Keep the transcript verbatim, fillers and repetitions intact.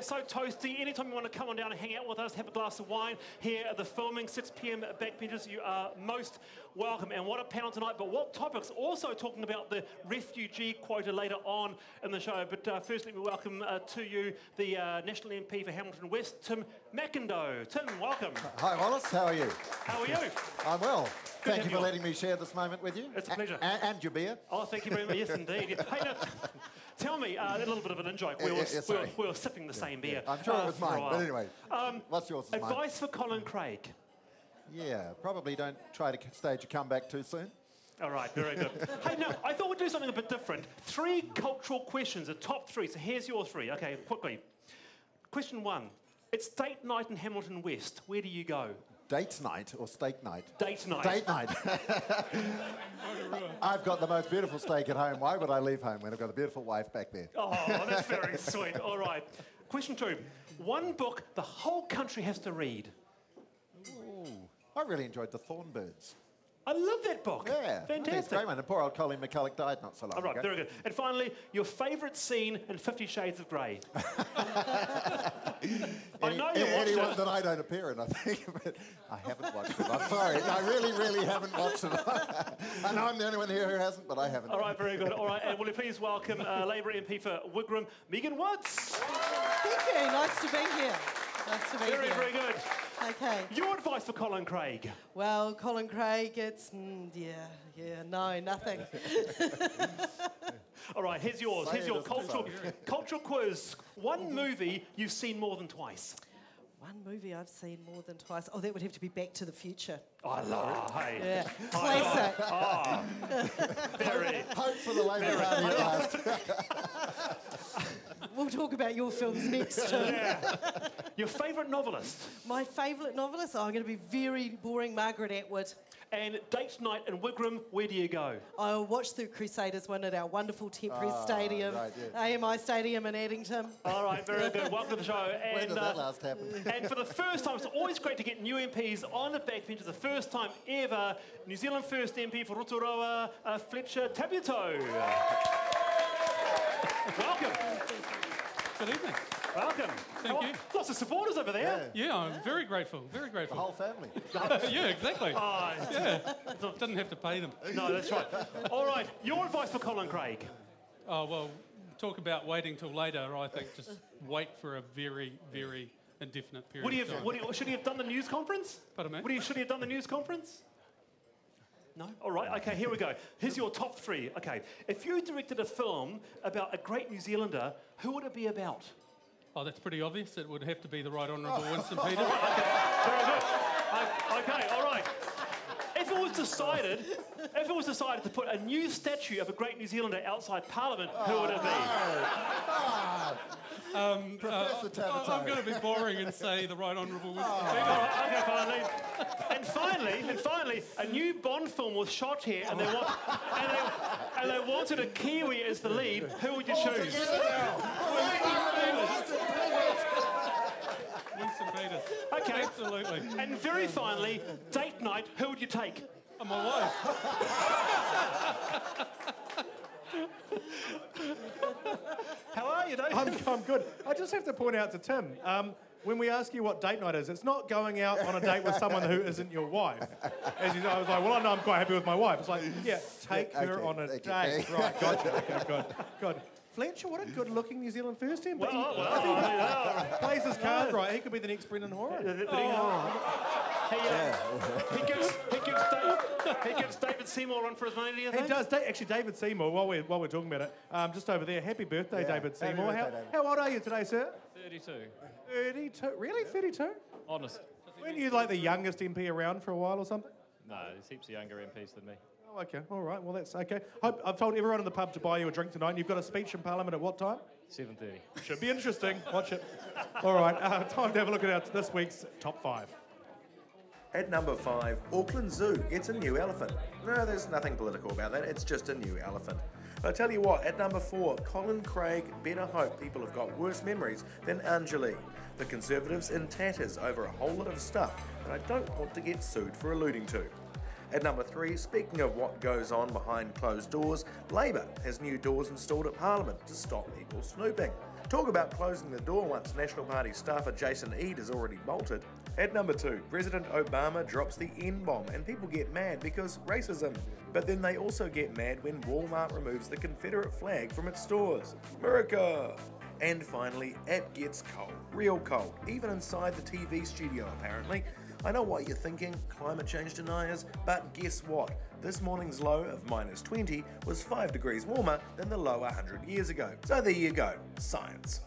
We're so toasty. Anytime you want to come on down and hang out with us, have a glass of wine here at the filming, six p m at Back Benches, you are most welcome. And what a panel tonight, but what topics? Also talking about the refugee quota later on in the show. But uh, first, let me welcome uh, to you the uh, National M P for Hamilton West, Tim McIndoe. Tim, welcome. Hi, Wallace. How are you? How are you? I'm well. Good thank you for you letting me share this moment with you. It's a pleasure. A and your beer. Oh, thank you very much. Yes, indeed. Yeah. Hey, now, tell me uh, a little bit of an in-joke. We, yeah, yeah, we, were, we were sipping the yeah, same beer. Yeah. I'm sure uh, it was mine, but anyway. Um, what's yours? Advice mine? For Colin Craig. Yeah, probably don't try to stage a comeback too soon. All right, very good. Hey, now, I thought we'd do something a bit different. Three cultural questions, the top three. So here's your three. Okay, quickly. Question one. It's date night in Hamilton West. Where do you go? Date night or steak night? Date night. Date night. I've got the most beautiful steak at home. Why would I leave home when I've got a beautiful wife back there? Oh, that's very sweet. All right. Question two. One book the whole country has to read. Ooh. I really enjoyed The Thorn Birds. I love that book. Yeah. Fantastic. It's a great one. And poor old Colleen McCulloch died not so long ago. All right, very good. And finally, your favourite scene in Fifty Shades of Grey. I know you watched it. Anyone that I don't appear in, I think. But I haven't watched it. I'm sorry. I really, really haven't watched it. I know I'm the only one here who hasn't, but I haven't. All right, very good. All right, and will you please welcome uh, Labour M P for Wigram, Megan Woods. Thank you. Nice to be here. Nice to be very, here. Very, very good. Okay. Your advice for Colin Craig? Well, Colin Craig, it's... Mm, yeah, yeah, no, nothing. All right, here's yours. Here's your cultural, cultural quiz. One movie you've seen more than twice. One movie I've seen more than twice. Oh, that would have to be Back to the Future. Oh, I love it. Hey. Yeah. Classic. Oh, oh. Very. Hope for the Labour Party at last. We'll talk about your films next. Yeah. Your favourite novelist? My favourite novelist? Oh, I'm going to be very boring, Margaret Atwood. And date night in Wigram, where do you go? I watched the Crusaders win at our wonderful temporary oh, stadium, right, yeah. A M I Stadium in Addington. All right, very good. Welcome to the show. And, when did that uh, last happen? And for the first time, it's always great to get new M Ps on the back bench. It's the first time ever, New Zealand First M P for Rotorua, uh, Fletcher Tabuteau. Welcome. Good evening. Welcome. Thank you. Lots of supporters over there. Yeah, yeah I'm yeah. very grateful, very grateful. The whole family. Yeah, exactly. Oh, yeah. Didn't have to pay them. No, that's right. All right, your advice for Colin Craig? Oh, well, talk about waiting till later, I think. Just wait for a very, very indefinite period would he have, of time. Would he, should he have done the news conference? Pardon me? Would he, should he have done the news conference? No? All right, OK, here we go. Here's your top three. OK, if you directed a film about a great New Zealander, who would it be about? Oh, that's pretty obvious. It would have to be the Right Honourable Winston Peters. Okay, very good. I, okay, all right. If it was decided, if it was decided to put a new statue of a great New Zealander outside Parliament, oh, who would it be? No. Oh. Um, Professor uh, Tabuteau. I'm going to be boring and say the Right Honourable Winston oh. Peters. All right, okay, finally. And finally, and finally, a new Bond film was shot here, and they want, and they, and they wanted a Kiwi as the lead. Who would you all choose? Winston Peters. Okay. Absolutely. And very finally, date night, who would you take? Oh, my wife. How are you, David? I'm, I'm good. I just have to point out to Tim, um, when we ask you what date night is, it's not going out on a date with someone who isn't your wife. As you know, I was like, well, I know I'm quite happy with my wife. It's like, yeah, take yeah, okay, her on a date. You. Right, gotcha. Okay, good, good. Fletcher, what a good-looking New Zealand First M P. Well, well, well, he plays his cards right. He could be the next Brendan Horan. Oh. He, uh, yeah. he, gives, he, gives David, he gives David Seymour on for his money, do you think? He does. Da actually, David Seymour, while we're, while we're talking about it, um, just over there, happy birthday, yeah. David Seymour. Happy birthday, David. How, how old are you today, sir? thirty-two. thirty-two? Really? Yeah. thirty-two? Honest. Weren't you, like, the youngest M P around for a while or something? No, there's heaps of younger M Ps than me. Oh, okay. All right. Well, that's okay. Hope, I've told everyone in the pub to buy you a drink tonight, and you've got a speech in Parliament at what time? seven thirty. Should be interesting. Watch it. All right. Uh, time to have a look at our, this week's top five. At number five, Auckland Zoo gets a new elephant. No, there's nothing political about that. It's just a new elephant. But I tell you what, at number four, Colin Craig, better hope people have got worse memories than Anjali. The Conservatives in tatters over a whole lot of stuff that I don't want to get sued for alluding to. At number three, speaking of what goes on behind closed doors, Labour has new doors installed at Parliament to stop people snooping. Talk about closing the door once National Party staffer Jason Ede has already bolted. At number two, President Obama drops the N-bomb and people get mad because racism. But then they also get mad when Walmart removes the Confederate flag from its stores. America! And finally, it gets cold. Real cold, even inside the T V studio apparently. I know what you're thinking, climate change deniers, but guess what? This morning's low of minus twenty was five degrees warmer than the low one hundred years ago. So there you go, science.